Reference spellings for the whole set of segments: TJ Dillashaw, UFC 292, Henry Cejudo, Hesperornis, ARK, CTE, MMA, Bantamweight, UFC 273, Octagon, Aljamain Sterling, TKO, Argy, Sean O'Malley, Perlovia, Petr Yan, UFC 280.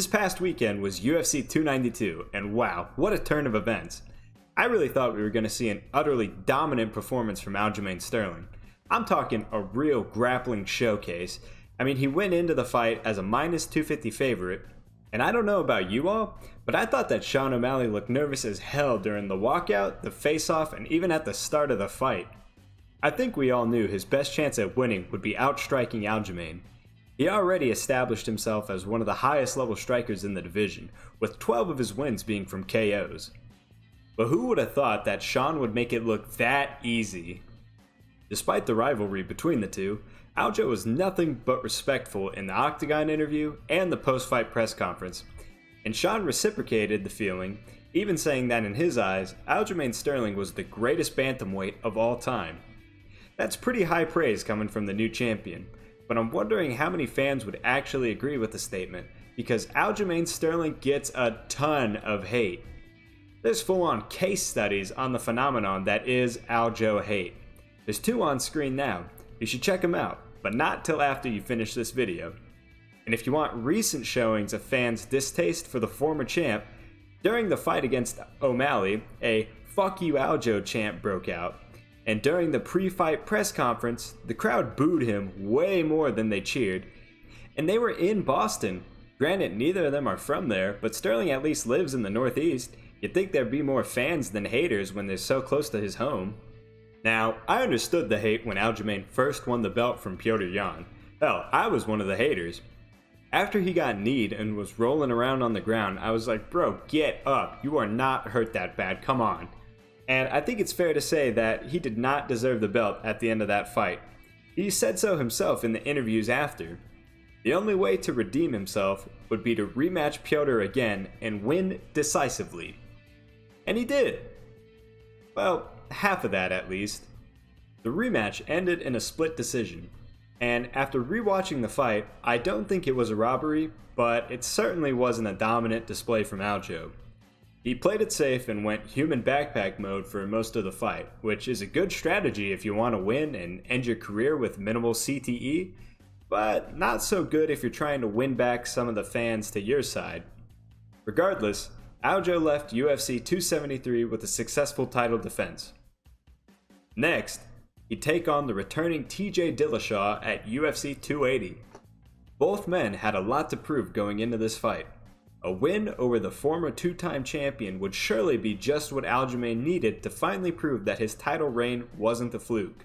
This past weekend was UFC 292, and wow, what a turn of events. I really thought we were going to see an utterly dominant performance from Aljamain Sterling. I'm talking a real grappling showcase. I mean, he went into the fight as a -250 favorite, and I don't know about you all, but I thought that Sean O'Malley looked nervous as hell during the walkout, the face-off, and even at the start of the fight. I think we all knew his best chance at winning would be outstriking Aljamain. He already established himself as one of the highest level strikers in the division, with 12 of his wins being from KOs. But who would have thought that Sean would make it look that easy? Despite the rivalry between the two, Aljo was nothing but respectful in the Octagon interview and the post-fight press conference, and Sean reciprocated the feeling, even saying that in his eyes, Aljamain Sterling was the greatest bantamweight of all time. That's pretty high praise coming from the new champion. But I'm wondering how many fans would actually agree with the statement, because Aljamain Sterling gets a ton of hate. There's full-on case studies on the phenomenon that is Aljo hate. There's two on screen now. You should check them out, but not till after you finish this video. And if you want recent showings of fans' distaste for the former champ, during the fight against O'Malley, a "fuck you Aljo" chant broke out. And during the pre-fight press conference, the crowd booed him way more than they cheered. And they were in Boston. Granted, neither of them are from there, but Sterling at least lives in the Northeast. You'd think there'd be more fans than haters when they're so close to his home. Now, I understood the hate when Aljamain first won the belt from Petr Yan. Hell, I was one of the haters. After he got kneed and was rolling around on the ground, I was like, bro, get up. You are not hurt that bad. Come on. And I think it's fair to say that he did not deserve the belt at the end of that fight. He said so himself in the interviews after. The only way to redeem himself would be to rematch Petr again and win decisively. And he did. Well, half of that at least. The rematch ended in a split decision. And after rewatching the fight, I don't think it was a robbery, but it certainly wasn't a dominant display from Aljo. He played it safe and went human backpack mode for most of the fight, which is a good strategy if you want to win and end your career with minimal CTE, but not so good if you're trying to win back some of the fans to your side. Regardless, Aljo left UFC 273 with a successful title defense. Next, he'd take on the returning TJ Dillashaw at UFC 280. Both men had a lot to prove going into this fight. A win over the former two-time champion would surely be just what Aljamain needed to finally prove that his title reign wasn't a fluke.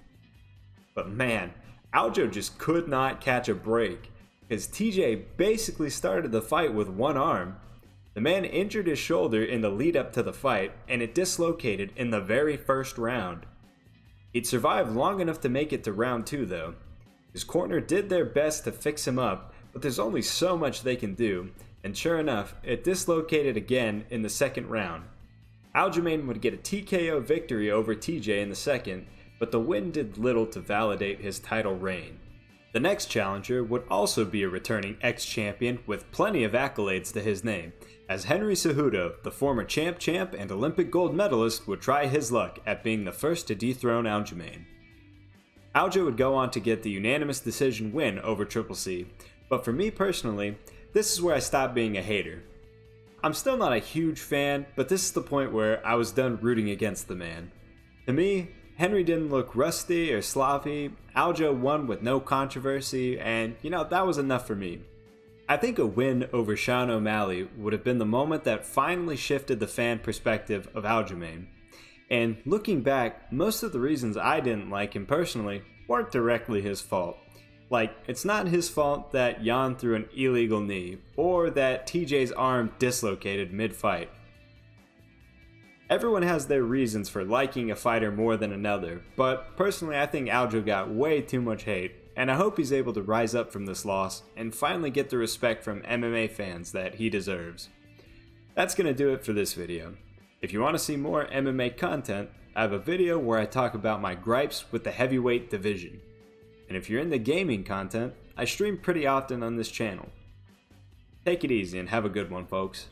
But man, Aljo just could not catch a break, because TJ basically started the fight with one arm. The man injured his shoulder in the lead-up to the fight, and it dislocated in the very first round. He'd survived long enough to make it to round two though. His corner did their best to fix him up, but there's only so much they can do. And sure enough, it dislocated again in the second round. Aljamain would get a TKO victory over TJ in the second, but the win did little to validate his title reign. The next challenger would also be a returning ex-champion with plenty of accolades to his name, as Henry Cejudo, the former champ and Olympic gold medalist, would try his luck at being the first to dethrone Aljamain. Aljo would go on to get the unanimous decision win over Triple C, but for me personally, this is where I stopped being a hater. I'm still not a huge fan, but this is the point where I was done rooting against the man. To me, Henry didn't look rusty or sloppy, Aljo won with no controversy, and you know, that was enough for me. I think a win over Sean O'Malley would have been the moment that finally shifted the fan perspective of Aljamain. And looking back, most of the reasons I didn't like him personally weren't directly his fault. Like, it's not his fault that Yan threw an illegal knee, or that TJ's arm dislocated mid-fight. Everyone has their reasons for liking a fighter more than another, but personally I think Aljo got way too much hate, and I hope he's able to rise up from this loss and finally get the respect from MMA fans that he deserves. That's gonna do it for this video. If you want to see more MMA content, I have a video where I talk about my gripes with the heavyweight division. And if you're into gaming content, I stream pretty often on this channel. Take it easy and have a good one, folks.